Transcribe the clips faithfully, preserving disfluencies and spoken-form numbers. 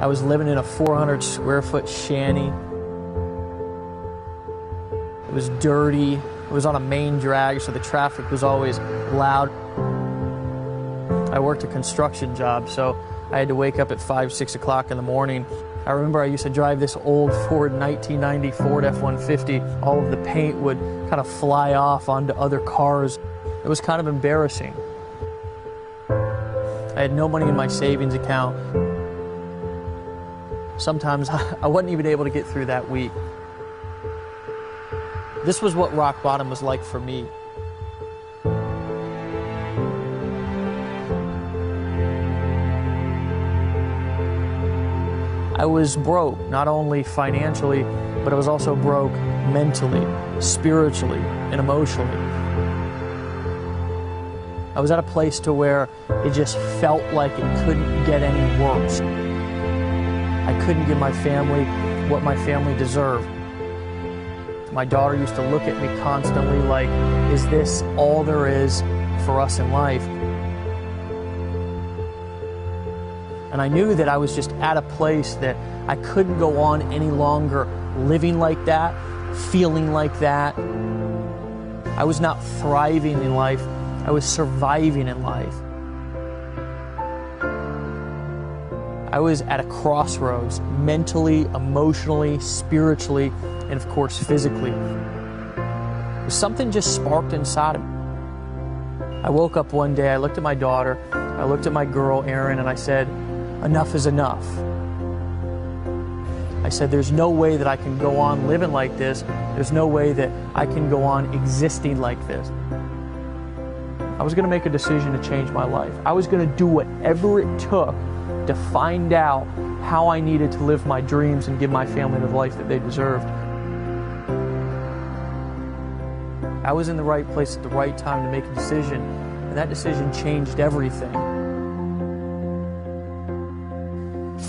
I was living in a four hundred square foot shanty. It was dirty. It was on a main drag, so the traffic was always loud. I worked a construction job, so I had to wake up at five, six o'clock in the morning. I remember I used to drive this old Ford nineteen ninety Ford F one fifty. All of the paint would kind of fly off onto other cars. It was kind of embarrassing. I had no money in my savings account. Sometimes I wasn't even able to get through that week. This was what rock bottom was like for me. I was broke, not only financially, but I was also broke mentally, spiritually, and emotionally. I was at a place to where it just felt like it couldn't get any worse. I couldn't give my family what my family deserved. My daughter used to look at me constantly like, is this all there is for us in life? And I knew that I was just at a place that I couldn't go on any longer living like that, feeling like that. I was not thriving in life, I was surviving in life. I was at a crossroads, mentally, emotionally, spiritually, and of course physically. Something just sparked inside of me. I woke up one day, I looked at my daughter, I looked at my girl, Erin, and I said, enough is enough. I said, there's no way that I can go on living like this. There's no way that I can go on existing like this. I was going to make a decision to change my life. I was going to do whatever it took to find out how I needed to live my dreams and give my family the life that they deserved. I was in the right place at the right time to make a decision, and that decision changed everything.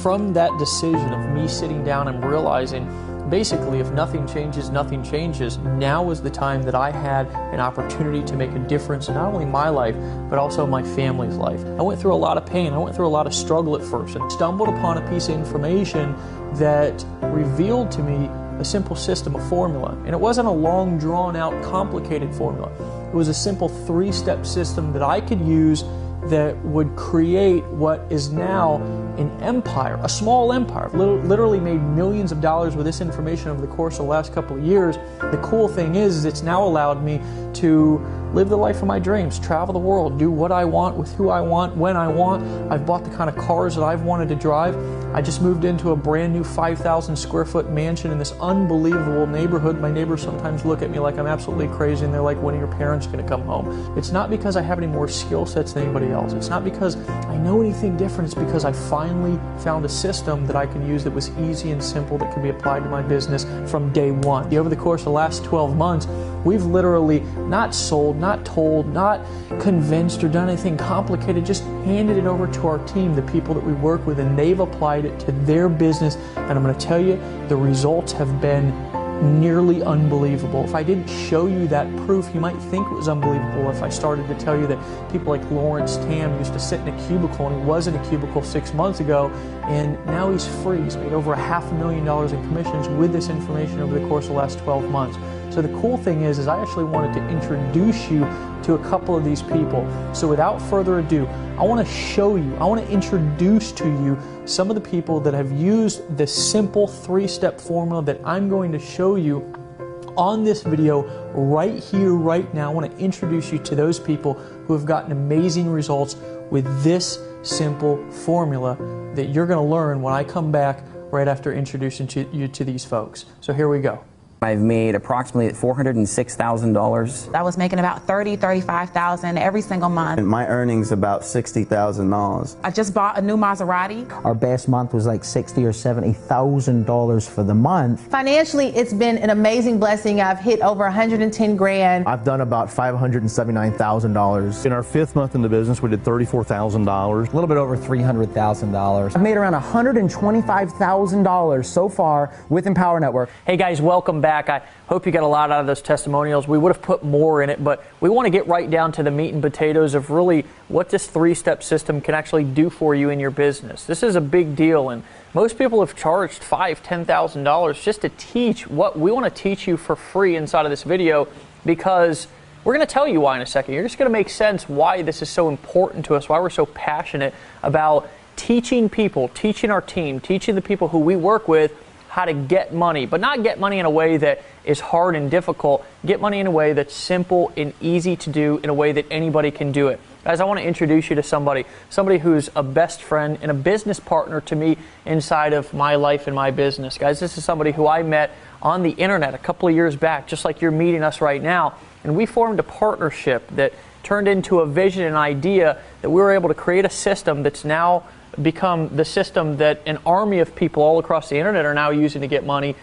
From that decision of me sitting down and realizing, basically, if nothing changes, nothing changes, now was the time that I had an opportunity to make a difference in not only my life, but also my family's life. I went through a lot of pain, I went through a lot of struggle at first, and stumbled upon a piece of information that revealed to me a simple system, a formula. And it wasn't a long, drawn-out, complicated formula. It was a simple three-step system that I could use that would create what is now an empire, a small empire. Literally made millions of dollars with this information over the course of the last couple of years. The cool thing is, is it's now allowed me to live the life of my dreams, travel the world, do what I want, with who I want, when I want. I've bought the kind of cars that I've wanted to drive. I just moved into a brand new five thousand square foot mansion in this unbelievable neighborhood. My neighbors sometimes look at me like I'm absolutely crazy, and they're like, when are your parents gonna come home? It's not because I have any more skill sets than anybody else. It's not because I know anything different. It's because I finally found a system that I can use that was easy and simple, that could be applied to my business from day one. Over the course of the last twelve months, we've literally not sold, not told, not convinced or done anything complicated, just handed it over to our team, the people that we work with, and they've applied it to their business. And I'm going to tell you, the results have been nearly unbelievable. If I didn't show you that proof, you might think it was unbelievable. If I started to tell you that people like Lawrence Tam used to sit in a cubicle, and he was in a cubicle six months ago, and now he's free. He's made over a half a million dollars in commissions with this information over the course of the last twelve months. So the cool thing is, is I actually wanted to introduce you to a couple of these people. So without further ado, I want to show you, I want to introduce to you some of the people that have used this simple three-step formula that I'm going to show you on this video right here, right now. I want to introduce you to those people who have gotten amazing results with this simple formula that you're going to learn when I come back right after introducing to you to these folks. So here we go. I've made approximately four hundred six thousand dollars. I was making about thirty thousand, thirty-five thousand dollars every single month. And my earnings about sixty thousand dollars. I just bought a new Maserati. Our best month was like sixty thousand or seventy thousand dollars for the month. Financially, it's been an amazing blessing. I've hit over one hundred ten grand. I've done about five hundred seventy-nine thousand dollars. In our fifth month in the business, we did thirty-four thousand dollars. A little bit over three hundred thousand dollars. I've made around one hundred twenty-five thousand dollars so far with Empower Network. Hey guys, welcome back. back. I hope you got a lot out of those testimonials. We would have put more in it, but we want to get right down to the meat and potatoes of really what this three-step system can actually do for you in your business. This is a big deal, and most people have charged five thousand dollars, ten thousand dollars just to teach what we want to teach you for free inside of this video, because we're going to tell you why in a second. You're just going to make sense why this is so important to us, why we're so passionate about teaching people, teaching our team, teaching the people who we work with how to get money, but not get money in a way that is hard and difficult. Get money in a way that's simple and easy to do, in a way that anybody can do it. Guys, I want to introduce you to somebody, somebody who's a best friend and a business partner to me inside of my life and my business. Guys, this is somebody who I met on the internet a couple of years back, just like you're meeting us right now, and we formed a partnership that turned into a vision and idea that we were able to create a system that's now become the system that an army of people all across the internet are now using to get money,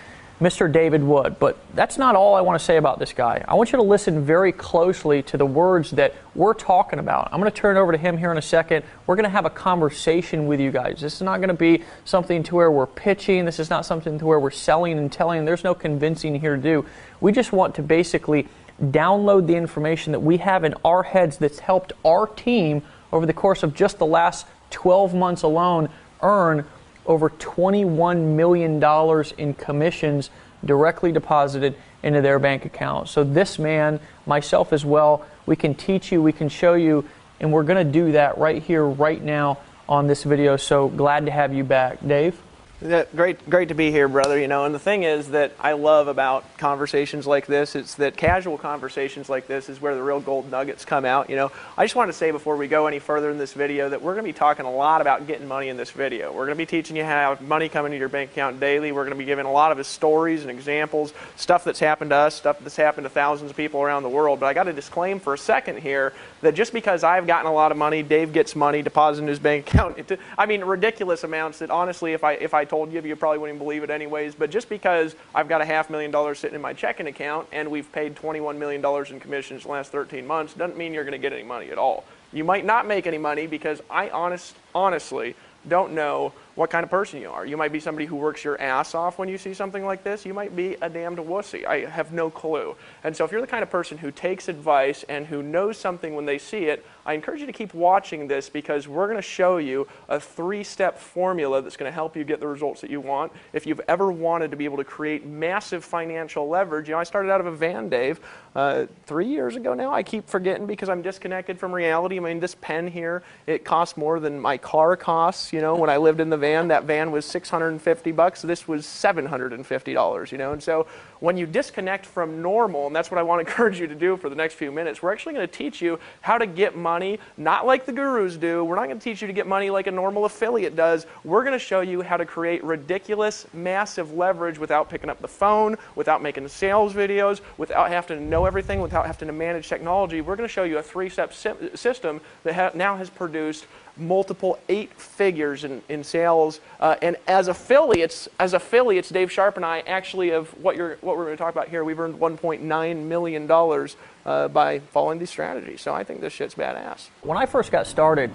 Mister David Wood. But that's not all I want to say about this guy. I want you to listen very closely to the words that we're talking about. I'm going to turn it over to him here in a second. We're going to have a conversation with you guys. This is not going to be something to where we're pitching. This is not something to where we're selling and telling. There's no convincing here to do. We just want to basically download the information that we have in our heads that's helped our team over the course of just the last twelve months alone earn over twenty-one million dollars in commissions directly deposited into their bank account. So this man, myself as well, we can teach you, we can show you, and we're going to do that right here, right now on this video. So glad to have you back, Dave. Yeah, great, great to be here, brother. You know, and the thing is that I love about conversations like this, it's that casual conversations like this is where the real gold nuggets come out. You know, I just want to say before we go any further in this video that we're going to be talking a lot about getting money in this video. We're going to be teaching you how money coming into your bank account daily. We're going to be giving a lot of his stories and examples, stuff that's happened to us, stuff that's happened to thousands of people around the world. But I got to disclaim for a second here that just because I've gotten a lot of money, Dave gets money deposited in his bank account. It, I mean, ridiculous amounts that honestly, if I if I told you, you probably wouldn't believe it anyways, but just because I've got a half million dollars sitting in my checking account and we've paid twenty-one million dollars in commissions the last thirteen months, doesn't mean you're going to get any money at all. You might not make any money because I honest, honestly don't know what kind of person you are. You might be somebody who works your ass off when you see something like this. You might be a damned wussy. I have no clue. And so if you're the kind of person who takes advice and who knows something when they see it, I encourage you to keep watching this, because we're going to show you a three-step formula that's going to help you get the results that you want. If you've ever wanted to be able to create massive financial leverage, you know, I started out of a van, Dave, uh, three years ago now. I keep forgetting because I'm disconnected from reality. I mean, this pen here, it costs more than my car costs. You know, when I lived in the van, that van was six hundred fifty bucks. This was seven hundred fifty dollars, you know, and so when you disconnect from normal, and that's what I want to encourage you to do for the next few minutes, we're actually going to teach you how to get money. Money, not like the gurus do. We're not going to teach you to get money like a normal affiliate does. We're going to show you how to create ridiculous, massive leverage without picking up the phone, without making sales videos, without having to know everything, without having to manage technology. We're going to show you a three-step sy- system that ha- now has produced multiple eight figures in, in sales, uh, and as affiliates, as affiliates, Dave Sharpe and I actually have what you're what we're going to talk about here. We've earned one point nine million dollars uh, by following these strategies. So I think this shit's badass. When I first got started,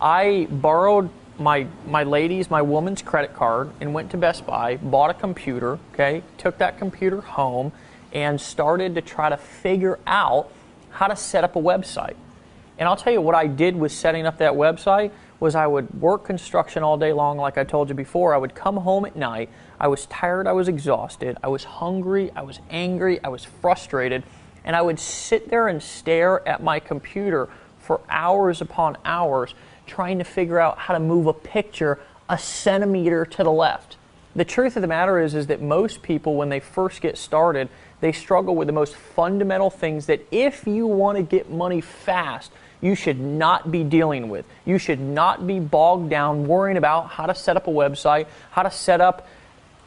I borrowed my my lady's, my woman's credit card, and went to Best Buy, bought a computer. Okay, took that computer home, and started to try to figure out how to set up a website. And I'll tell you what I did with setting up that website was I would work construction all day long, like I told you before. I would come home at night. I was tired. I was exhausted. I was hungry. I was angry. I was frustrated. And I would sit there and stare at my computer for hours upon hours trying to figure out how to move a picture a centimeter to the left. The truth of the matter is, is that most people, when they first get started, they struggle with the most fundamental things that if you want to get money fast, you should not be dealing with. You should not be bogged down worrying about how to set up a website, how to set up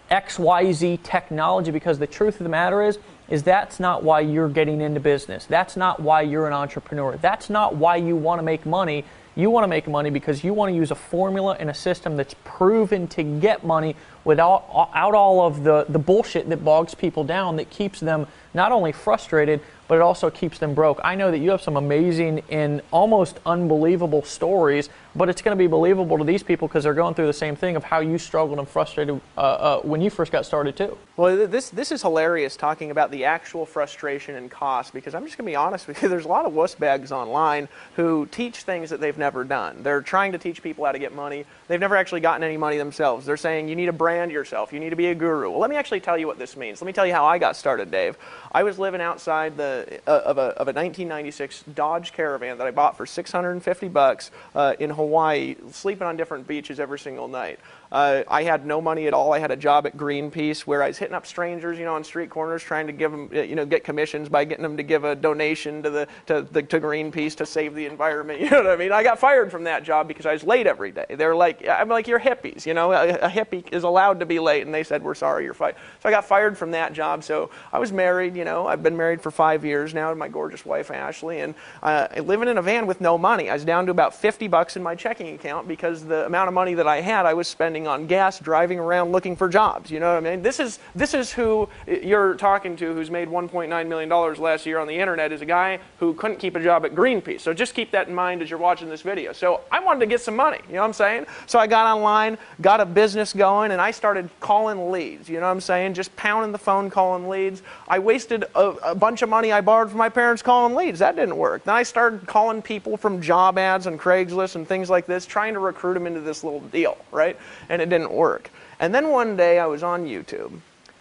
X Y Z technology, because the truth of the matter is, is that's not why you're getting into business. That's not why you're an entrepreneur. That's not why you want to make money. You want to make money because you want to use a formula and a system that's proven to get money without out all of the, the bullshit that bogs people down, that keeps them not only frustrated, but it also keeps them broke. I know that you have some amazing and almost unbelievable stories, but it's going to be believable to these people because they're going through the same thing of how you struggled and frustrated uh, uh, when you first got started too. Well, this this is hilarious talking about the actual frustration and cost, because I'm just going to be honest with you, there's a lot of wussbags online who teach things that they've never done. They're trying to teach people how to get money. They've never actually gotten any money themselves. They're saying you need to brand yourself. You need to be a guru. Well, let me actually tell you what this means. Let me tell you how I got started, Dave. I was living outside the Of a, of a nineteen ninety-six Dodge Caravan that I bought for six hundred fifty bucks uh, in Hawaii, sleeping on different beaches every single night. Uh, I had no money at all. I had a job at Greenpeace where I was hitting up strangers, you know, on street corners, trying to give them, you know, get commissions by getting them to give a donation to the to, the, to Greenpeace to save the environment. You know what I mean? I got fired from that job because I was late every day. They're like, I'm like, you're hippies, you know. A, a hippie is allowed to be late, and they said, we're sorry, you're fired. So I got fired from that job. So I was married, you know. I've been married for five years now to my gorgeous wife Ashley, and uh, living in a van with no money. I was down to about fifty bucks in my checking account because the amount of money that I had, I was spending on gas, driving around looking for jobs. You know what I mean? This is this is who you're talking to, who's made one point nine million dollars last year on the internet, is a guy who couldn't keep a job at Greenpeace. So just keep that in mind as you're watching this video. So I wanted to get some money. You know what I'm saying? So I got online, got a business going, and I started calling leads. You know what I'm saying? Just pounding the phone, calling leads. I wasted a, a bunch of money I borrowed from my parents calling leads. That didn't work. Then I started calling people from job ads and Craigslist and things like this, trying to recruit them into this little deal, right? And it didn't work. And then one day I was on YouTube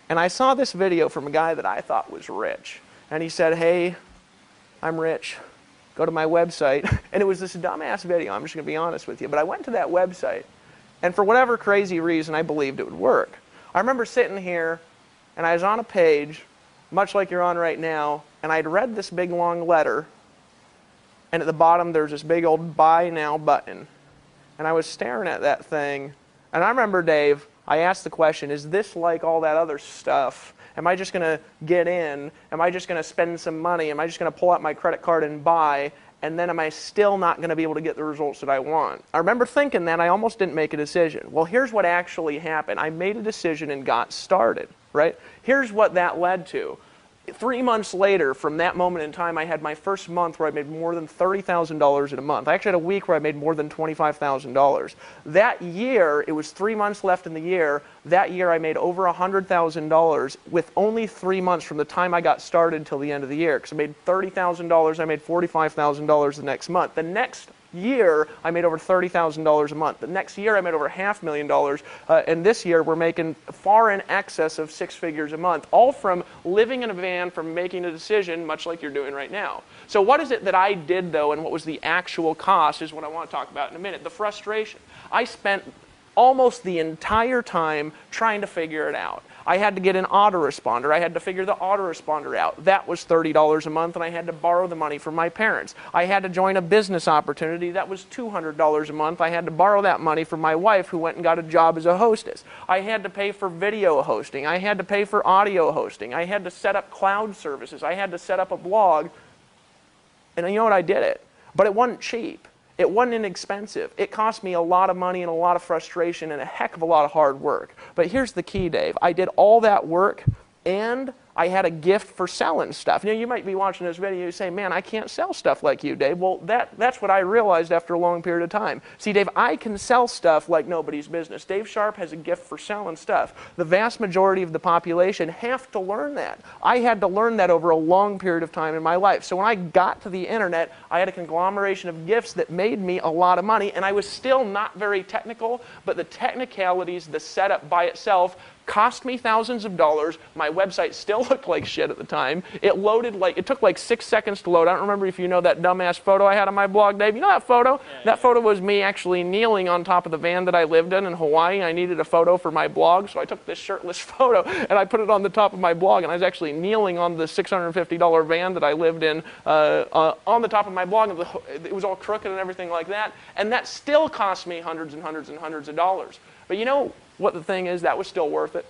and I saw this video from a guy that I thought was rich. And he said, hey, I'm rich. Go to my website. And it was this dumbass video, I'm just going to be honest with you. But I went to that website and for whatever crazy reason I believed it would work. I remember sitting here and I was on a page, much like you're on right now, and I'd read this big long letter, and at the bottom there's this big old buy now button. And I was staring at that thing. And I remember, Dave, I asked the question, is this like all that other stuff? Am I just going to get in? Am I just going to spend some money? Am I just going to pull out my credit card and buy? And then am I still not going to be able to get the results that I want? I remember thinking that. I almost didn't make a decision. Well, here's what actually happened. I made a decision and got started, right? Here's what that led to. Three months later, from that moment in time, I had my first month where I made more than thirty thousand dollars in a month. I actually had a week where I made more than twenty-five thousand dollars. That year, it was three months left in the year, that year I made over one hundred thousand dollars with only three months from the time I got started until the end of the year. Because I made thirty thousand dollars, I made forty-five thousand dollars the next month. The next year I made over thirty thousand dollars a month. The next year I made over half million dollars, uh, and this year we're making far in excess of six figures a month, all from living in a van, from making a decision, much like you're doing right now. So what is it that I did though, and what was the actual cost, is what I want to talk about in a minute. The frustration. I spent almost the entire time trying to figure it out. I had to get an autoresponder. I had to figure the autoresponder out. That was thirty dollars a month, and I had to borrow the money from my parents. I had to join a business opportunity. That was two hundred dollars a month. I had to borrow that money from my wife, who went and got a job as a hostess. I had to pay for video hosting. I had to pay for audio hosting. I had to set up cloud services. I had to set up a blog. And you know what? I did it. But it wasn't cheap. It wasn't inexpensive. It cost me a lot of money and a lot of frustration and a heck of a lot of hard work. But here's the key, Dave. I did all that work and I had a gift for selling stuff. Now, you might be watching this video and say, man, I can't sell stuff like you, Dave. Well, that, that's what I realized after a long period of time. See, Dave, I can sell stuff like nobody's business. Dave Sharpe has a gift for selling stuff. The vast majority of the population have to learn that. I had to learn that over a long period of time in my life. So when I got to the internet, I had a conglomeration of gifts that made me a lot of money, and I was still not very technical, but the technicalities, the setup by itself, cost me thousands of dollars. My website still looked like shit at the time. It loaded like, it took like six seconds to load. I don't remember if you know that dumbass photo I had on my blog, Dave. You know that photo? Yeah, that yeah. photo was me actually kneeling on top of the van that I lived in in Hawaii. I needed a photo for my blog, so I took this shirtless photo and I put it on the top of my blog, and I was actually kneeling on the six hundred fifty dollar van that I lived in uh, uh, on the top of my blog. It was all crooked and everything like that, and that still cost me hundreds and hundreds and hundreds of dollars. But you know what the thing is? That was still worth it.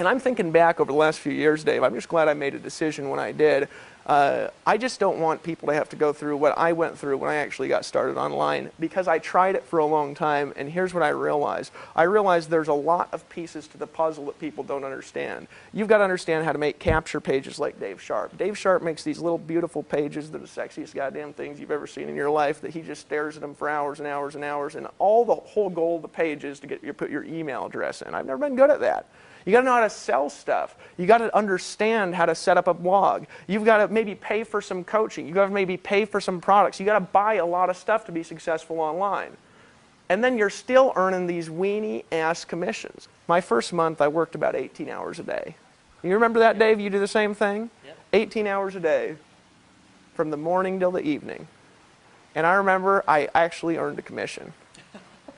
And I'm thinking back over the last few years, Dave. I'm just glad I made a decision when I did. Uh, I just don't want people to have to go through what I went through when I actually got started online, because I tried it for a long time, and here's what I realized. I realized there's a lot of pieces to the puzzle that people don't understand. You've got to understand how to make capture pages like Dave Sharpe. Dave Sharpe makes these little beautiful pages that are the sexiest goddamn things you've ever seen in your life, that he just stares at them for hours and hours and hours, and all the whole goal of the page is to get your, put your email address in. I've never been good at that. You got to know how to sell stuff. You got to understand how to set up a blog. You've got to maybe pay for some coaching. You've got to maybe pay for some products. You got to buy a lot of stuff to be successful online. And then you're still earning these weenie ass commissions. My first month, I worked about eighteen hours a day. You remember that, Dave? You do the same thing? Yep. eighteen hours a day from the morning till the evening. And I remember I actually earned a commission.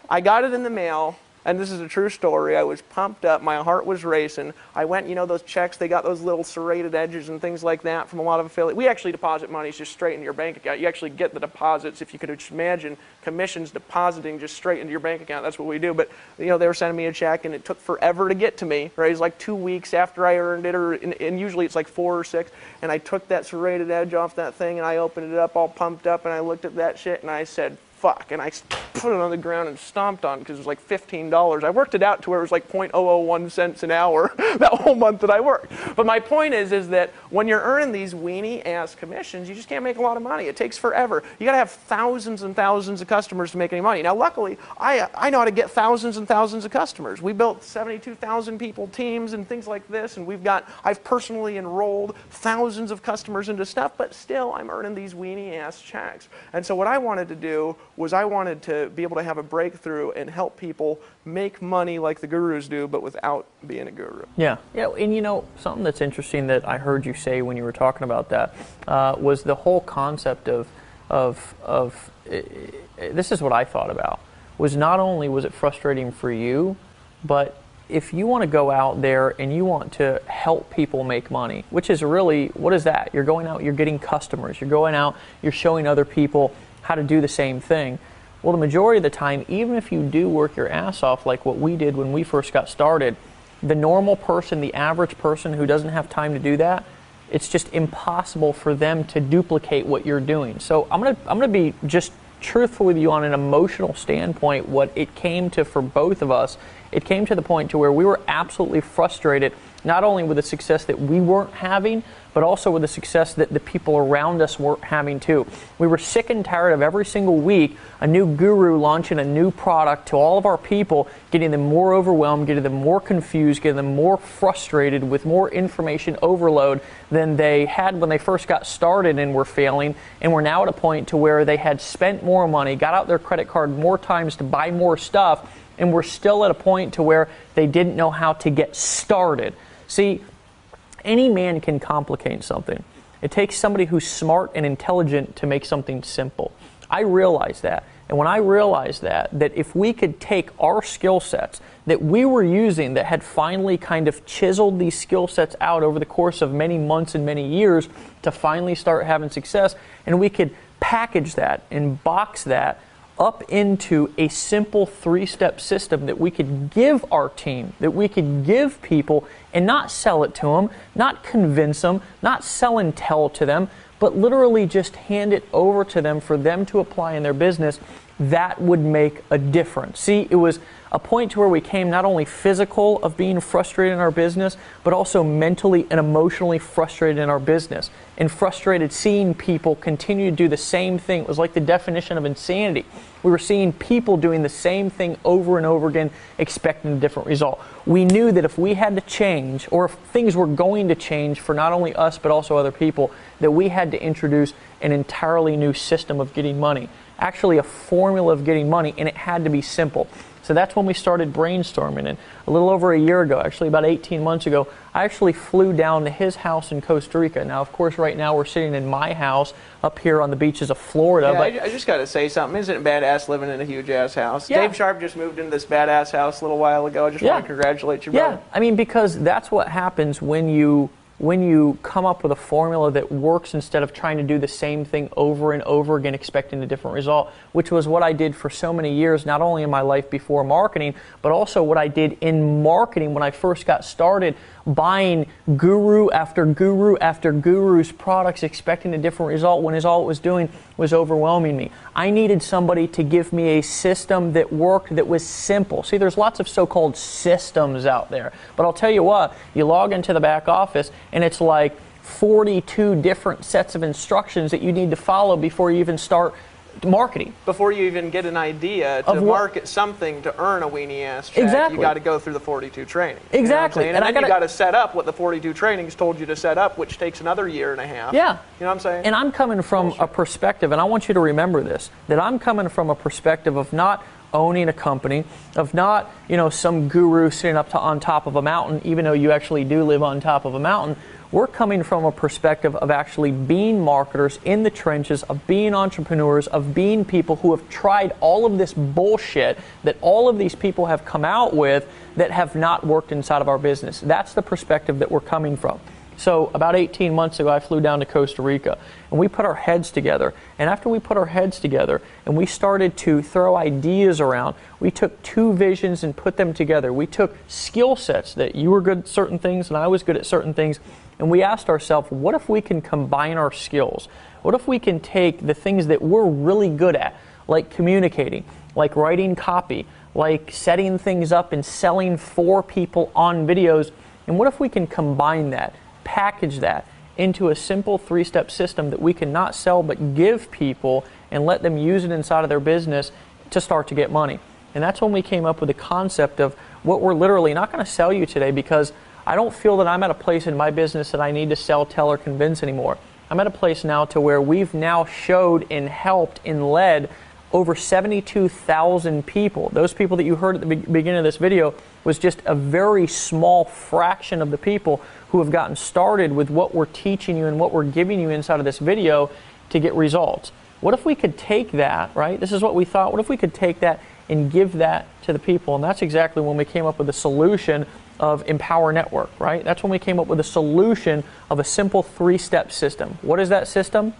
I got it in the mail. And this is a true story. I was pumped up. My heart was racing. I went, you know, those checks, they got those little serrated edges and things like that from a lot of affiliates. We actually deposit money just straight into your bank account. You actually get the deposits. If you could imagine commissions depositing just straight into your bank account, that's what we do. But, you know, they were sending me a check, and it took forever to get to me, right? It was like two weeks after I earned it, or and, and usually it's like four or six. And I took that serrated edge off that thing, and I opened it up all pumped up, and I looked at that shit, and I said, fuck, and I put it on the ground and stomped on it because it was like fifteen dollars. I worked it out to where it was like point zero zero one cents an hour that whole month that I worked. But my point is, is that when you're earning these weenie-ass commissions, you just can't make a lot of money. It takes forever. You got to have thousands and thousands of customers to make any money. Now, luckily, I, I know how to get thousands and thousands of customers. We built seventy-two thousand people teams and things like this, and we've got, I've personally enrolled thousands of customers into stuff, but still, I'm earning these weenie-ass checks. And so what I wanted to do was I wanted to be able to have a breakthrough and help people make money like the gurus do, but without being a guru. Yeah, yeah, and you know, something that's interesting that I heard you say when you were talking about that uh, was the whole concept of, of, of uh, this is what I thought about, was not only was it frustrating for you, but if you want to go out there and you want to help people make money, which is really, what is that? You're going out, you're getting customers, you're going out, you're showing other people how to do the same thing. Well, the majority of the time, even if you do work your ass off like what we did when we first got started, the normal person, the average person who doesn't have time to do that, it's just impossible for them to duplicate what you're doing. So I'm gonna, I'm gonna be just truthful with you on an emotional standpoint. What it came to for both of us, it came to the point to where we were absolutely frustrated, not only with the success that we weren't having, but also with the success that the people around us weren't having too. We were sick and tired of every single week a new guru launching a new product to all of our people, getting them more overwhelmed, getting them more confused, getting them more frustrated with more information overload than they had when they first got started and were failing. And we're now at a point to where they had spent more money, got out their credit card more times to buy more stuff, and we're still at a point to where they didn't know how to get started. See, any man can complicate something. It takes somebody who's smart and intelligent to make something simple. I realized that. And when I realized that, that if we could take our skill sets that we were using, that had finally kind of chiseled these skill sets out over the course of many months and many years to finally start having success, and we could package that and box that up into a simple three-step system that we could give our team, that we could give people, and not sell it to them, not convince them, not sell and tell to them, but literally just hand it over to them for them to apply in their business, that would make a difference. See, it was a point to where we came not only physical of being frustrated in our business, but also mentally and emotionally frustrated in our business, and frustrated seeing people continue to do the same thing. It was like the definition of insanity. We were seeing people doing the same thing over and over again, expecting a different result. We knew that if we had to change, or if things were going to change for not only us but also other people, that we had to introduce an entirely new system of getting money, actually a formula of getting money, and it had to be simple. So that's when we started brainstorming. And a little over a year ago, actually about eighteen months ago, I actually flew down to his house in Costa Rica. Now, of course, right now we're sitting in my house up here on the beaches of Florida. Yeah, but I, I just got to say something. Isn't it badass living in a huge-ass house? Yeah. Dave Sharpe just moved into this badass house a little while ago. I just yeah. want to congratulate you, brother. Yeah, I mean, because that's what happens when you when you come up with a formula that works instead of trying to do the same thing over and over again expecting a different result, which was what I did for so many years, not only in my life before marketing, but also what I did in marketing when I first got started, buying guru after guru after guru's products expecting a different result when all it was doing was overwhelming me. I needed somebody to give me a system that worked, that was simple. See, there's lots of so-called systems out there, but I'll tell you what, you log into the back office and it's like forty-two different sets of instructions that you need to follow before you even start marketing. Before you even get an idea to market something to earn a weenie ass check, exactly. You got to go through the forty-two training. Exactly. You know and and then gotta, you got to set up what the forty-two trainings told you to set up, which takes another year and a half. Yeah. You know what I'm saying? And I'm coming from a perspective, and I want you to remember this, that I'm coming from a perspective of not owning a company, of not, you know, some guru sitting up to on top of a mountain, even though you actually do live on top of a mountain. We're coming from a perspective of actually being marketers in the trenches, of being entrepreneurs, of being people who have tried all of this bullshit that all of these people have come out with that have not worked inside of our business. That's the perspective that we're coming from. So about eighteen months ago, I flew down to Costa Rica, and we put our heads together. And after we put our heads together and we started to throw ideas around, we took two visions and put them together. We took skill sets that you were good at certain things and I was good at certain things, and we asked ourselves, what if we can combine our skills? What if we can take the things that we're really good at, like communicating, like writing copy, like setting things up and selling for people on videos, and what if we can combine that? Package that into a simple three-step system that we can not sell but give people and let them use it inside of their business to start to get money. And that's when we came up with the concept of what we're literally not going to sell you today, because I don't feel that I'm at a place in my business that I need to sell, tell, or convince anymore. I'm at a place now to where we've now showed and helped and led over seventy-two thousand people. Those people that you heard at the be beginning of this video was just a very small fraction of the people who have gotten started with what we're teaching you and what we're giving you inside of this video to get results. What if we could take that, right? This is what we thought. What if we could take that and give that to the people? And that's exactly when we came up with the solution of Empower Network, right? That's when we came up with a solution of a simple three-step system. What is that system?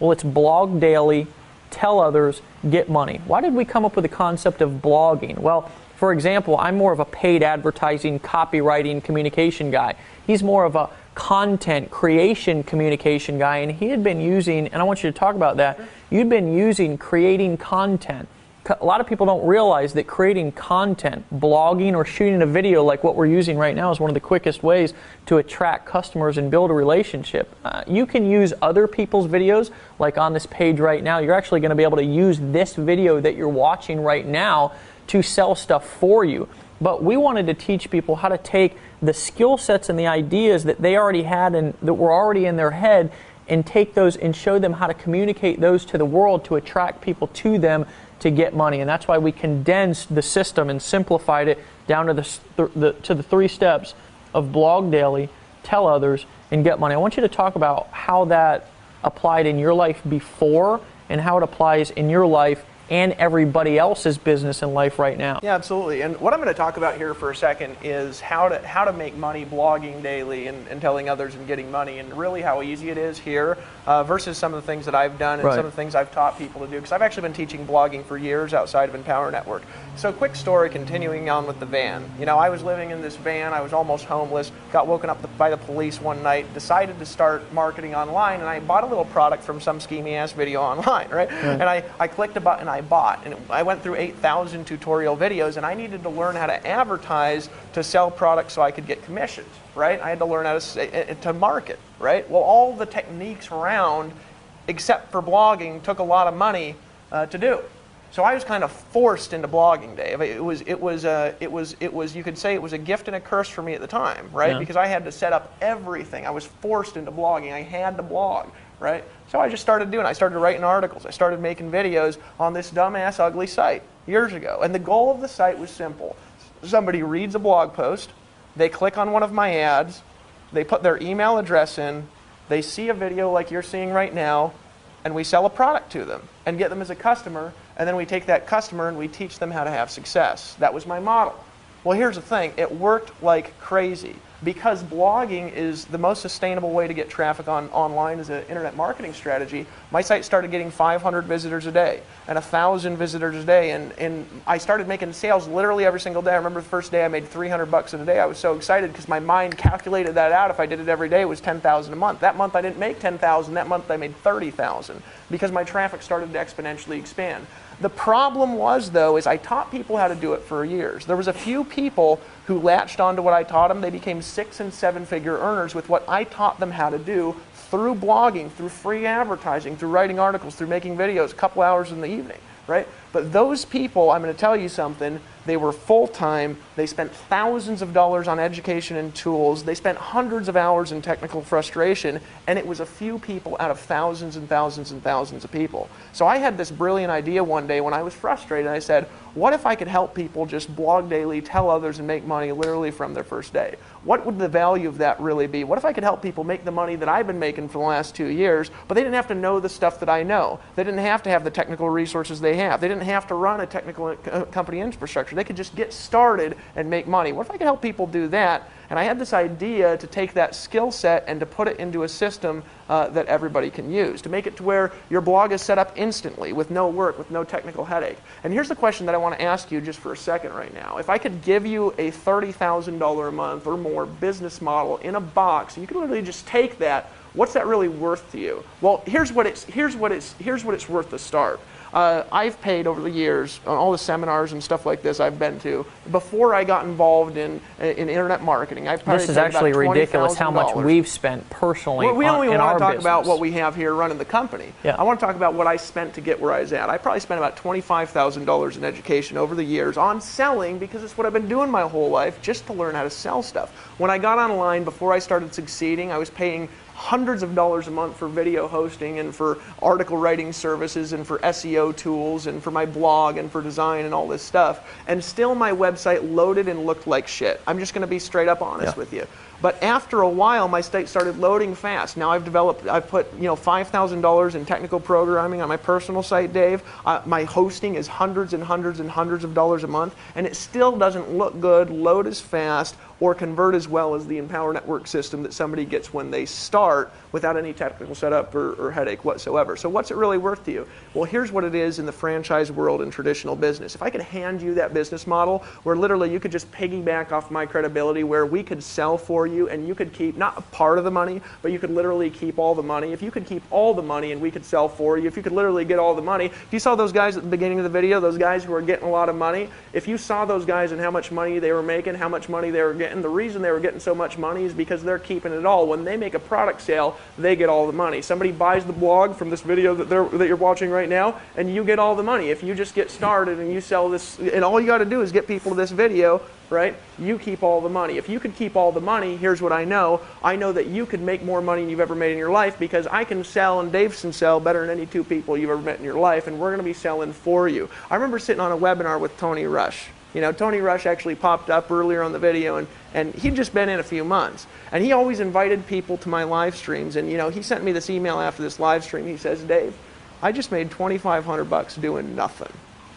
Well, it's blog daily, tell others, get money. Why did we come up with the concept of blogging? Well, for example, I'm more of a paid advertising, copywriting, communication guy. He's more of a content creation communication guy, and he had been using, and I want you to talk about that, you'd been using creating content. A lot of people don't realize that creating content, blogging or shooting a video like what we're using right now is one of the quickest ways to attract customers and build a relationship. Uh, you can use other people's videos, like on this page right now. You're actually going to be able to use this video that you're watching right now to sell stuff for you. But we wanted to teach people how to take the skill sets and the ideas that they already had and that were already in their head and take those and show them how to communicate those to the world to attract people to them to get money. And that's why we condensed the system and simplified it down to the, th the, to the three steps of blog daily, tell others, and get money. I want you to talk about how that applied in your life before and how it applies in your life and everybody else's business and life right now. Yeah, absolutely. And what I'm going to talk about here for a second is how to how to make money blogging daily and, and telling others and getting money, and really how easy it is here uh, versus some of the things that I've done and right. some of the things I've taught people to do, because I've actually been teaching blogging for years outside of Empower Network. So quick story continuing on with the van. You know, I was living in this van. I was almost homeless, got woken up the, by the police one night, decided to start marketing online, and I bought a little product from some schemey ass video online, right? Mm. And I, I clicked a button, I I bought, and I went through eight thousand tutorial videos, and I needed to learn how to advertise to sell products so I could get commissions, right? I had to learn how to, to market, right? Well, all the techniques around, except for blogging, took a lot of money uh, to do. So I was kind of forced into blogging, Dave. It was, it was, uh, it was, it was. You could say it was a gift and a curse for me at the time, right? Yeah. Because I had to set up everything. I was forced into blogging. I had to blog, right? So I just started doing it. I started writing articles. I started making videos on this dumbass ugly site years ago. And the goal of the site was simple. Somebody reads a blog post, they click on one of my ads, they put their email address in, they see a video like you're seeing right now, and we sell a product to them and get them as a customer, and then we take that customer and we teach them how to have success. That was my model. Well, here's the thing. It worked like crazy. Because blogging is the most sustainable way to get traffic on online as an internet marketing strategy, my site started getting five hundred visitors a day and one thousand visitors a day, and, and I started making sales literally every single day. I remember the first day I made three hundred bucks in a day. I was so excited because my mind calculated that out. If I did it every day, it was ten thousand a month. That month I didn't make ten thousand. That month I made thirty thousand because my traffic started to exponentially expand. The problem was, though, is I taught people how to do it for years. There was a few people who latched onto what I taught them. They became six and seven figure earners with what I taught them how to do through blogging, through free advertising, through writing articles, through making videos a couple hours in the evening, right? But those people, I'm going to tell you something, they were full-time, they spent thousands of dollars on education and tools, they spent hundreds of hours in technical frustration, and it was a few people out of thousands and thousands and thousands of people. So I had this brilliant idea one day when I was frustrated, and I said, what if I could help people just blog daily, tell others, and make money literally from their first day? What would the value of that really be? What if I could help people make the money that I've been making for the last two years, but they didn't have to know the stuff that I know. They didn't have to have the technical resources they have. They didn't have to run a technical company infrastructure. They could just get started and make money. What if I could help people do that? And I had this idea to take that skill set and to put it into a system uh, that everybody can use, to make it to where your blog is set up instantly with no work, with no technical headache. And here's the question that I want to ask you just for a second right now. If I could give you a thirty thousand dollars a month or more business model in a box, and you could literally just take that, what's that really worth to you? Well, here's what it's, here's what it's, here's what it's worth to start. Uh, I've paid over the years on all the seminars and stuff like this I've been to. Before I got involved in in internet marketing, I've probably this is actually about ridiculous how much we've spent personally. Well, we on, only in want our to talk business. About what we have here running the company. Yeah. I want to talk about what I spent to get where I was at. I probably spent about twenty-five thousand dollars in education over the years on selling because it's what I've been doing my whole life, just to learn how to sell stuff. When I got online, before I started succeeding, I was paying hundreds of dollars a month for video hosting and for article writing services and for S E O tools and for my blog and for design and all this stuff. And still my website loaded and looked like shit. I'm just going to be straight up honest yeah. with you. But after a while, my site started loading fast. Now I've developed, I've put, you know, five thousand dollars in technical programming on my personal site, Dave. Uh, my hosting is hundreds and hundreds and hundreds of dollars a month, and it still doesn't look good, load as fast, or convert as well as the Empower Network system that somebody gets when they start without any technical setup or, or headache whatsoever. So what's it really worth to you? Well, here's what it is in the franchise world and traditional business. If I could hand you that business model where literally you could just piggyback off my credibility, where we could sell for you and you could keep not a part of the money, but you could literally keep all the money. If you could keep all the money and we could sell for you, if you could literally get all the money, if you saw those guys at the beginning of the video, those guys who are getting a lot of money, if you saw those guys and how much money they were making, how much money they were getting, the reason they were getting so much money is because they're keeping it all. When they make a product sale, they get all the money. Somebody buys the blog from this video that, they're, that you're watching right now, and you get all the money. If you just get started and you sell this, and all you got to do is get people to this video, right? You keep all the money. If you could keep all the money, here's what I know. I know that you could make more money than you've ever made in your life because I can sell and Dave can sell better than any two people you've ever met in your life, and we're going to be selling for you. I remember sitting on a webinar with Tony Rush. You know, Tony Rush actually popped up earlier on the video, and, and he'd just been in a few months. And he always invited people to my live streams, and you know, he sent me this email after this live stream. He says, Dave, I just made twenty-five hundred bucks doing nothing.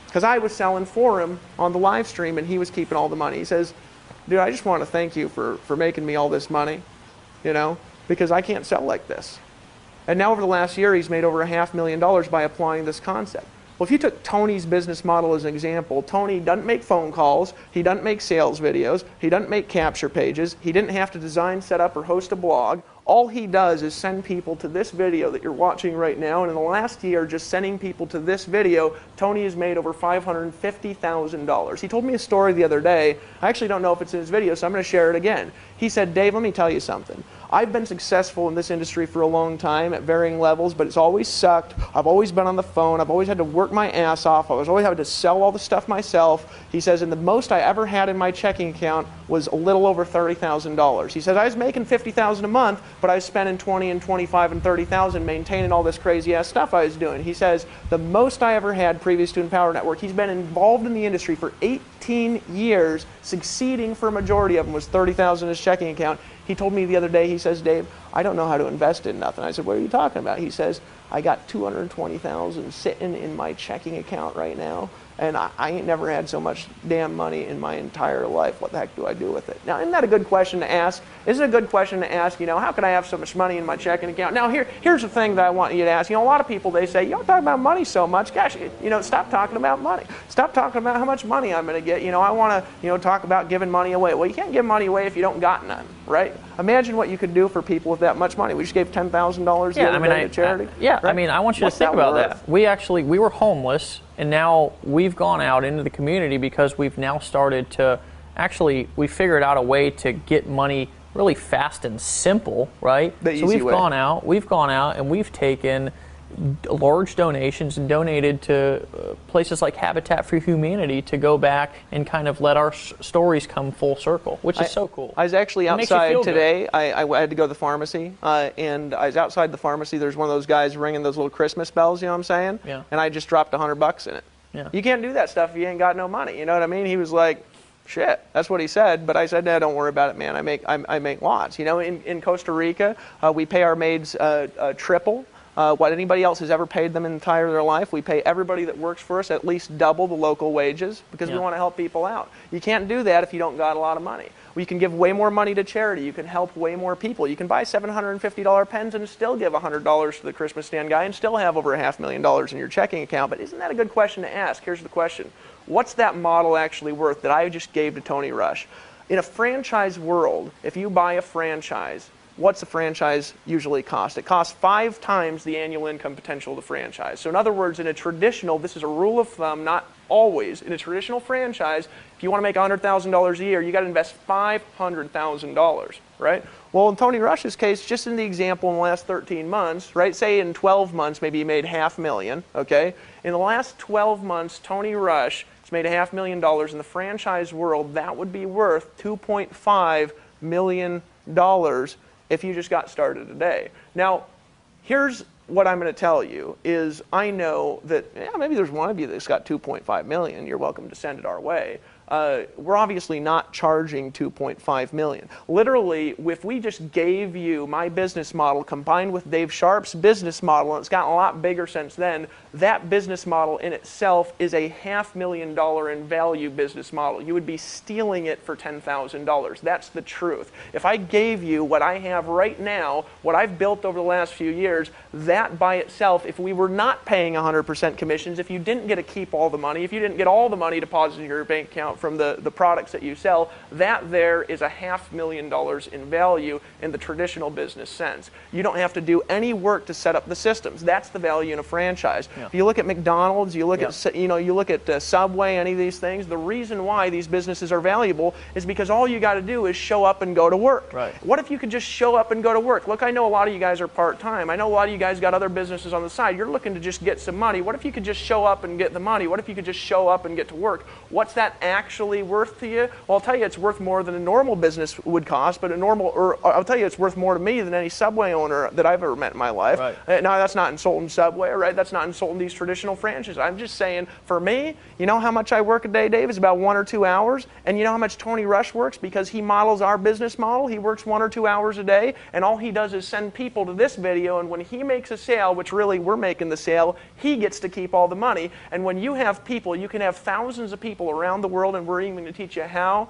Because I was selling for him on the live stream, and he was keeping all the money. He says, dude, I just want to thank you for, for making me all this money, you know, because I can't sell like this. And now over the last year, he's made over a half million dollars by applying this concept. Well, if you took Tony's business model as an example, Tony doesn't make phone calls, he doesn't make sales videos, he doesn't make capture pages, he didn't have to design, set up, or host a blog. All he does is send people to this video that you're watching right now, and in the last year, just sending people to this video, Tony has made over five hundred fifty thousand dollars. He told me a story the other day. I actually don't know if it's in his video, so I'm going to share it again. He said, Dave, let me tell you something. I've been successful in this industry for a long time at varying levels, but it's always sucked. I've always been on the phone. I've always had to work my ass off. I was always having to sell all the stuff myself. He says, and the most I ever had in my checking account was a little over thirty thousand dollars. He says, I was making fifty thousand dollars a month, but I was spending twenty and twenty-five and thirty thousand maintaining all this crazy ass stuff I was doing. He says, the most I ever had previous to Empower Network, he's been involved in the industry for eighteen years, succeeding for a majority of them was thirty thousand in his checking account. He told me the other day, he says, Dave, I don't know how to invest in nothing. I said, what are you talking about? He says, I got two hundred twenty thousand sitting in my checking account right now. And I, I ain't never had so much damn money in my entire life. What the heck do I do with it? Now, isn't that a good question to ask? Isn't it a good question to ask, you know, how can I have so much money in my checking account? Now, here, here's the thing that I want you to ask. You know, a lot of people, they say, you don't talk about money so much. Gosh, you know, stop talking about money. Stop talking about how much money I'm going to get. You know, I want to, you know, talk about giving money away. Well, you can't give money away if you don't got none, right? Imagine what you could do for people with that much money. We just gave ten thousand dollars yeah, I mean, to charity. I, yeah, right? I mean, I want you What's to think that about worth? that. We actually, we were homeless. And now we've gone out into the community because we've now started to actually, we figured out a way to get money really fast and simple, right? The so easy we've way. gone out, we've gone out and we've taken large donations and donated to uh, places like Habitat for Humanity to go back and kind of let our s stories come full circle, which is I, so cool. I was actually it outside today. I, I had to go to the pharmacy, uh, and I was outside the pharmacy. There's one of those guys ringing those little Christmas bells, you know what I'm saying? Yeah. And I just dropped a hundred bucks in it. Yeah. You can't do that stuff if you ain't got no money, you know what I mean? He was like, shit, that's what he said. But I said, no, don't worry about it, man. I make, I, I make lots. You know, in, in Costa Rica, uh, we pay our maids uh, uh, triple. Uh, what anybody else has ever paid them in the entire their life. We pay everybody that works for us at least double the local wages because yeah. we want to help people out. You can't do that if you don't got a lot of money. We can give way more money to charity. You can help way more people. You can buy seven hundred fifty dollar pens and still give one hundred dollars to the Christmas stand guy and still have over a half million dollars in your checking account. But isn't that a good question to ask? Here's the question. What's that model actually worth that I just gave to Tony Rush? In a franchise world, if you buy a franchise, what's a franchise usually cost? It costs five times the annual income potential of the franchise. So in other words, in a traditional, this is a rule of thumb, not always, in a traditional franchise, if you want to make one hundred thousand dollars a year, you got to invest five hundred thousand dollars, right? Well, in Tony Rush's case, just in the example in the last thirteen months, right, say in twelve months, maybe he made half a million, okay? In the last twelve months, Tony Rush has made a half million dollars in the franchise world. That would be worth two point five million dollars if you just got started today. Now, here's what I'm going to tell you is I know that yeah, maybe there's one of you that's got two point five million. You're welcome to send it our way. Uh, we're obviously not charging two point five million. Literally, if we just gave you my business model combined with Dave Sharpe's business model, and it's gotten a lot bigger since then, that business model in itself is a half million dollar in value business model. You would be stealing it for ten thousand dollars. That's the truth. If I gave you what I have right now, what I've built over the last few years, that by itself, if we were not paying one hundred percent commissions, if you didn't get to keep all the money, if you didn't get all the money deposited in your bank account from the, the products that you sell, that there is a half million dollars in value in the traditional business sense. You don't have to do any work to set up the systems. That's the value in a franchise. Yeah. If you look at McDonald's, you look yeah. at you know you look at uh, Subway, any of these things, the reason why these businesses are valuable is because all you got to do is show up and go to work. Right. What if you could just show up and go to work? Look, I know a lot of you guys are part-time. I know a lot of you guys got other businesses on the side. You're looking to just get some money. What if you could just show up and get the money? What if you could just show up and get to work? What's that act actually worth to you? Well, I'll tell you, it's worth more than a normal business would cost, but a normal, or I'll tell you, it's worth more to me than any Subway owner that I've ever met in my life. Right. Now, that's not insulting Subway, right? That's not insulting these traditional franchises. I'm just saying, for me, you know how much I work a day, Dave? It's about one or two hours, and you know how much Tony Rush works because he models our business model? He works one or two hours a day, and all he does is send people to this video, and when he makes a sale, which really we're making the sale, he gets to keep all the money, and when you have people, you can have thousands of people around the world, and we're even going to teach you how,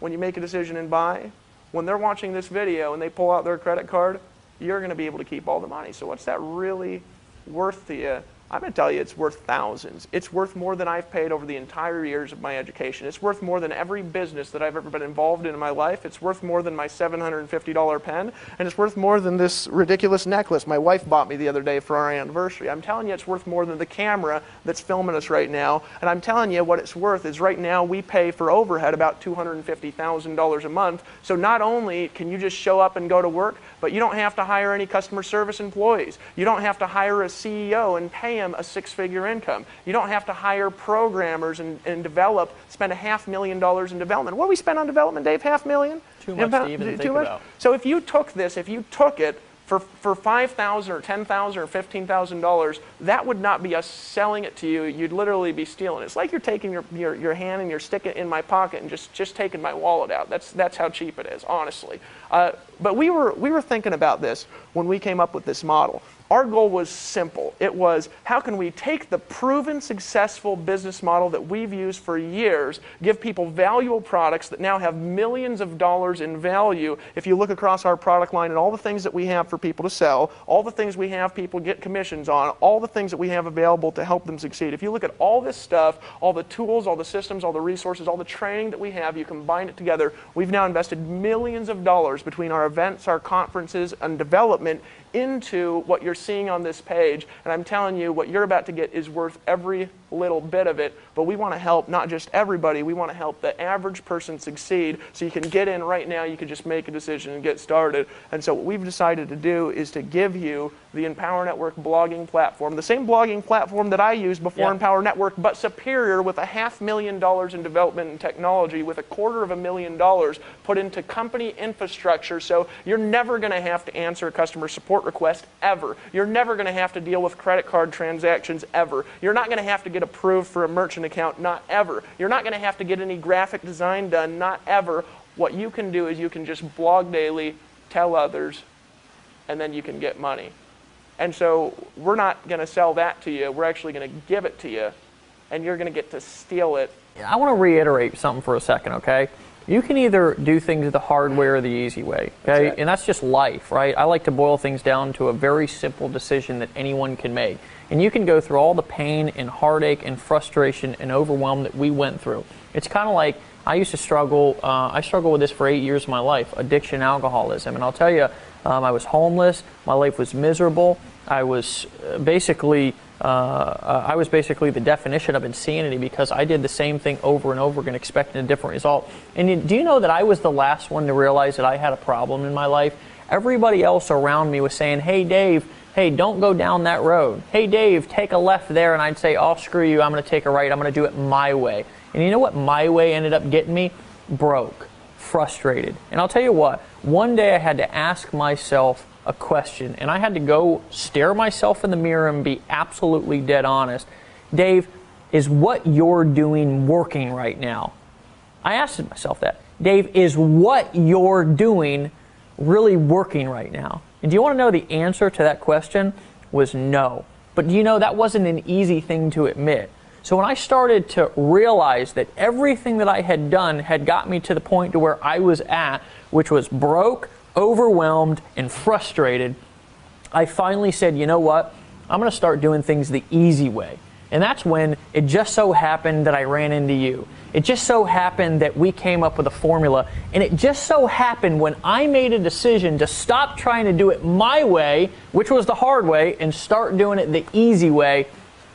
when you make a decision and buy, when they're watching this video and they pull out their credit card, you're going to be able to keep all the money. So what's that really worth to you? I'm going to tell you, it's worth thousands. It's worth more than I've paid over the entire years of my education. It's worth more than every business that I've ever been involved in in my life. It's worth more than my seven hundred fifty dollar pen, and it's worth more than this ridiculous necklace my wife bought me the other day for our anniversary. I'm telling you, it's worth more than the camera that's filming us right now, and I'm telling you what it's worth is right now we pay for overhead about two hundred fifty thousand dollars a month, so not only can you just show up and go to work, but you don't have to hire any customer service employees. You don't have to hire a C E O and pay him a six-figure income. You don't have to hire programmers and, and develop, spend a half million dollars in development. What do we spend on development, Dave? Half million? Too much to even think about. So if you took this, if you took it for, for five thousand dollars or ten thousand dollars or fifteen thousand dollars, that would not be us selling it to you. You'd literally be stealing it. It's like you're taking your, your, your hand and you're sticking it in my pocket and just, just taking my wallet out. That's, that's how cheap it is, honestly. Uh, but we were, we were thinking about this when we came up with this model. Our goal was simple. It was, how can we take the proven successful business model that we've used for years, give people valuable products that now have millions of dollars in value. If you look across our product line and all the things that we have for people to sell, all the things we have people get commissions on, all the things that we have available to help them succeed. If you look at all this stuff, all the tools, all the systems, all the resources, all the training that we have, you combine it together, we've now invested millions of dollars between our events, our conferences, and development into what you're seeing on this page. And I'm telling you, what you're about to get is worth every little bit of it. But we want to help not just everybody, we want to help the average person succeed. So you can get in right now, you can just make a decision and get started. And so what we've decided to do is to give you the Empower Network blogging platform, the same blogging platform that I used before, yeah. Empower Network, but superior, with a half million dollars in development and technology, with a quarter of a million dollars put into company infrastructure. So you're never going to have to answer a customer support request ever. You're never going to have to deal with credit card transactions ever. You're not going to have to get approved for a merchant account, not ever. You're not going to have to get any graphic design done, not ever. What you can do is you can just blog daily, tell others, and then you can get money. And so we're not going to sell that to you. We're actually going to give it to you, and you're going to get to steal it. I want to reiterate something for a second, okay? You can either do things the hard way or the easy way, okay? Exactly. And that's just life, right? I like to boil things down to a very simple decision that anyone can make. And you can go through all the pain and heartache and frustration and overwhelm that we went through. It's kind of like I used to struggle. Uh, I struggled with this for eight years of my life, addiction, alcoholism. And I'll tell you, um, I was homeless. My life was miserable. I was basically... Uh, I was basically the definition of insanity, because I did the same thing over and over again, expecting a different result. And do you know that I was the last one to realize that I had a problem in my life? Everybody else around me was saying, hey Dave, hey, don't go down that road. Hey Dave, take a left there. And I'd say, oh, screw you, I'm going to take a right, I'm going to do it my way. And you know what my way ended up getting me? Broke, frustrated. And I'll tell you what, one day I had to ask myself a question, and I had to go stare myself in the mirror and be absolutely dead honest. Dave, is what you're doing working right now? I asked myself that. Dave, is what you're doing really working right now? And do you want to know the answer to that question was no. But you know, that wasn't an easy thing to admit. So when I started to realize that everything that I had done had got me to the point to where I was at, which was broke, overwhelmed, and frustrated, I finally said, you know what, I'm going to start doing things the easy way. And that's when it just so happened that I ran into you. It just so happened that we came up with a formula. And it just so happened when I made a decision to stop trying to do it my way, which was the hard way, and start doing it the easy way,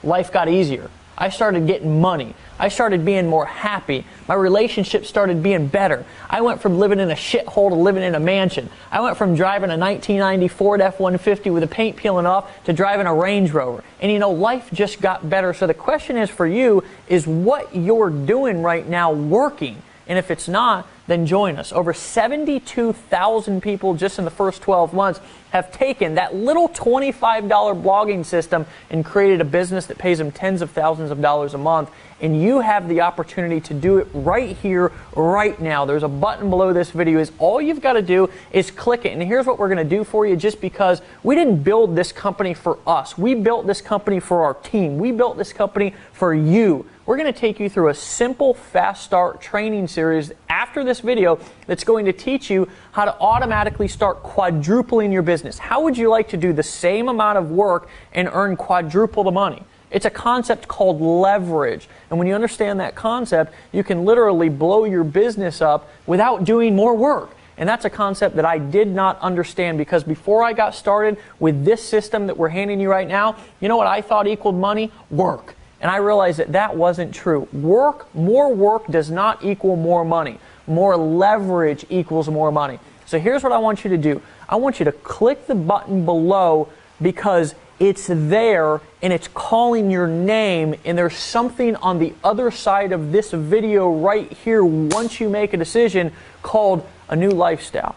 life got easier. I started getting money. I started being more happy. My relationship started being better. I went from living in a shithole to living in a mansion. I went from driving a nineteen ninety Ford F one fifty with the paint peeling off to driving a Range Rover. And you know, life just got better. So the question is for you, is what you're doing right now working? And if it's not, then join us. Over seventy-two thousand people just in the first twelve months have taken that little twenty-five dollar blogging system and created a business that pays them tens of thousands of dollars a month. And you have the opportunity to do it right here, right now. There's a button below this video. Is all you've got to do is click it. And here's what we're going to do for you, just because we didn't build this company for us. We built this company for our team. We built this company for you. We're going to take you through a simple fast start training series after this video that's going to teach you how to automatically start quadrupling your business. How would you like to do the same amount of work and earn quadruple the money? It's a concept called leverage. And when you understand that concept, you can literally blow your business up without doing more work. And that's a concept that I did not understand, because before I got started with this system that we're handing you right now, you know what I thought equaled money? Work. And I realized that that wasn't true. Work, more work does not equal more money. More leverage equals more money. So here's what I want you to do. I want you to click the button below, because it's there and it's calling your name, and there's something on the other side of this video right here once you make a decision called a new lifestyle,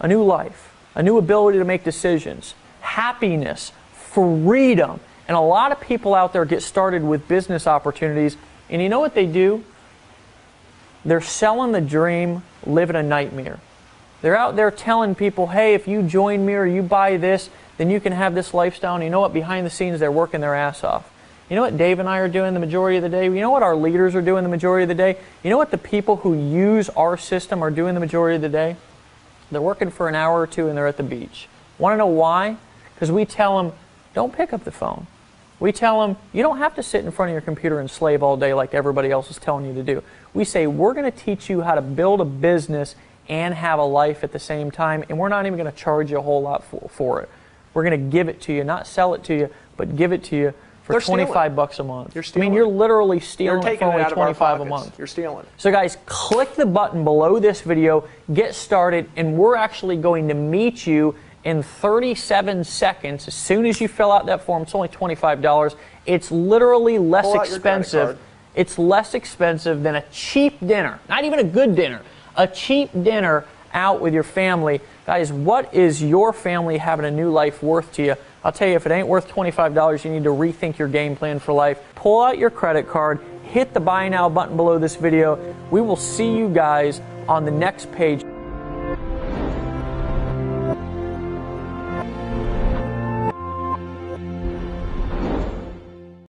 a new life, a new ability to make decisions, happiness, freedom. And a lot of people out there get started with business opportunities, and you know what they do? They're selling the dream, living a nightmare. They're out there telling people, hey, if you join me or you buy this, then you can have this lifestyle. And you know what? Behind the scenes, they're working their ass off. You know what Dave and I are doing the majority of the day? You know what our leaders are doing the majority of the day? You know what the people who use our system are doing the majority of the day? They're working for an hour or two and they're at the beach. Want to know why? Because we tell them, don't pick up the phone. We tell them, you don't have to sit in front of your computer and slave all day like everybody else is telling you to do. We say, we're going to teach you how to build a business and have a life at the same time, and we're not even going to charge you a whole lot for, for it. We're going to give it to you, not sell it to you, but give it to you for They're twenty-five bucks a month. You're stealing. I mean, you're literally stealing you're it for only it twenty-five a month. You're stealing. So guys, click the button below this video, get started, and we're actually going to meet you in thirty-seven seconds as soon as you fill out that form. It's only twenty-five dollars. It's literally less Pull expensive. It's less expensive than a cheap dinner, not even a good dinner, a cheap dinner out with your family. Guys, what is your family having a new life worth to you? I'll tell you, if it ain't worth twenty-five dollars, you need to rethink your game plan for life. Pull out your credit card, hit the buy now button below this video. We will see you guys on the next page.